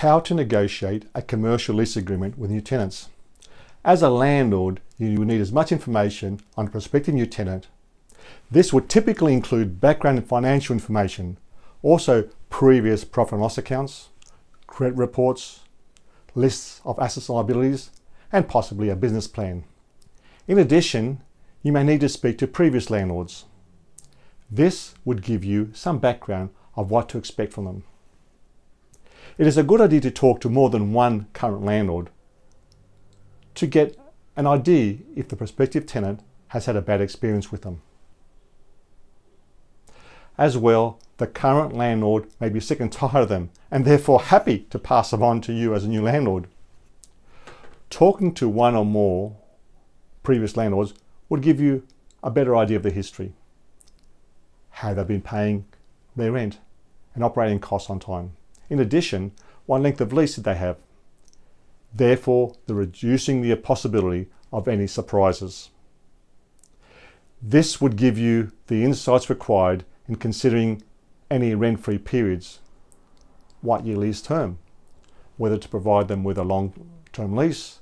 how to negotiate a commercial lease agreement with new tenants. As a landlord, you will need as much information on a prospective new tenant. This would typically include background and financial information, also previous profit and loss accounts, credit reports, lists of assets and liabilities, and possibly a business plan. In addition, you may need to speak to previous landlords. This would give you some background of what to expect from them. It is a good idea to talk to more than one current landlord to get an idea if the prospective tenant has had a bad experience with them. As well, the current landlord may be sick and tired of them and therefore happy to pass them on to you as a new landlord. Talking to one or more previous landlords would give you a better idea of the history, how they've been paying their rent and operating costs on time. In addition, what length of lease did they have? Therefore, reducing the possibility of any surprises. This would give you the insights required in considering any rent-free periods, what your lease term, whether to provide them with a long-term lease,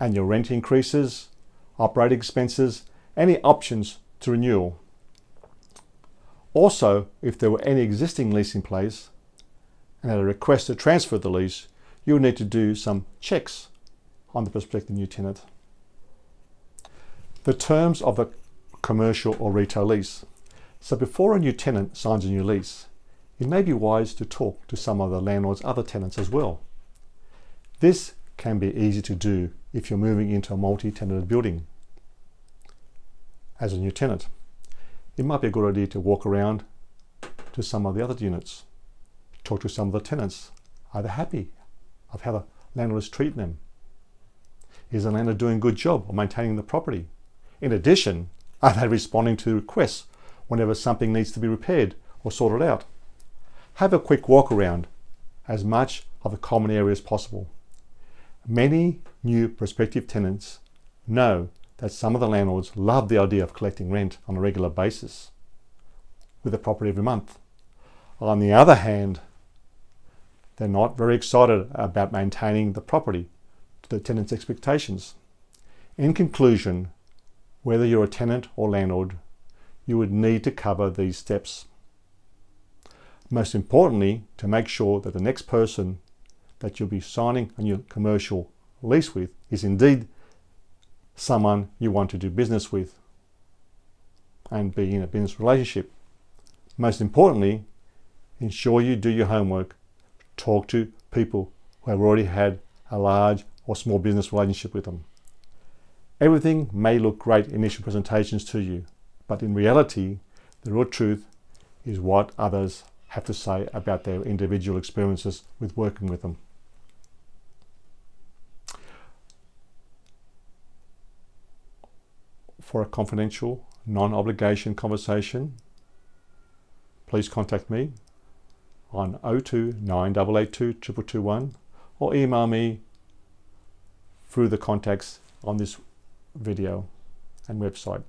annual rent increases, operating expenses, any options to renewal. Also, if there were any existing lease in place and at a request to transfer the lease, you'll need to do some checks on the prospective new tenant. The terms of a commercial or retail lease. So before a new tenant signs a new lease, it may be wise to talk to some of the landlord's other tenants as well. This can be easy to do if you're moving into a multi-tenanted building as a new tenant. It might be a good idea to walk around to some of the other units, talk to some of the tenants. Are they happy of how the landlord is treating them? Is the landlord doing a good job of maintaining the property? In addition, are they responding to requests whenever something needs to be repaired or sorted out? Have a quick walk around as much of the common area as possible. Many new prospective tenants know that some of the landlords love the idea of collecting rent on a regular basis with the property every month. On the other hand, they're not very excited about maintaining the property to the tenant's expectations. In conclusion, whether you're a tenant or landlord, you would need to cover these steps. Most importantly, to make sure that the next person that you'll be signing a new commercial lease with is indeed someone you want to do business with and be in a business relationship. Most importantly, ensure you do your homework. Talk to people who have already had a large or small business relationship with them. Everything may look great in initial presentations to you, but in reality, the real truth is what others have to say about their individual experiences with working with them. For a confidential, non-obligation conversation, please contact me on 02 9882 2221 or email me through the contacts on this video and website.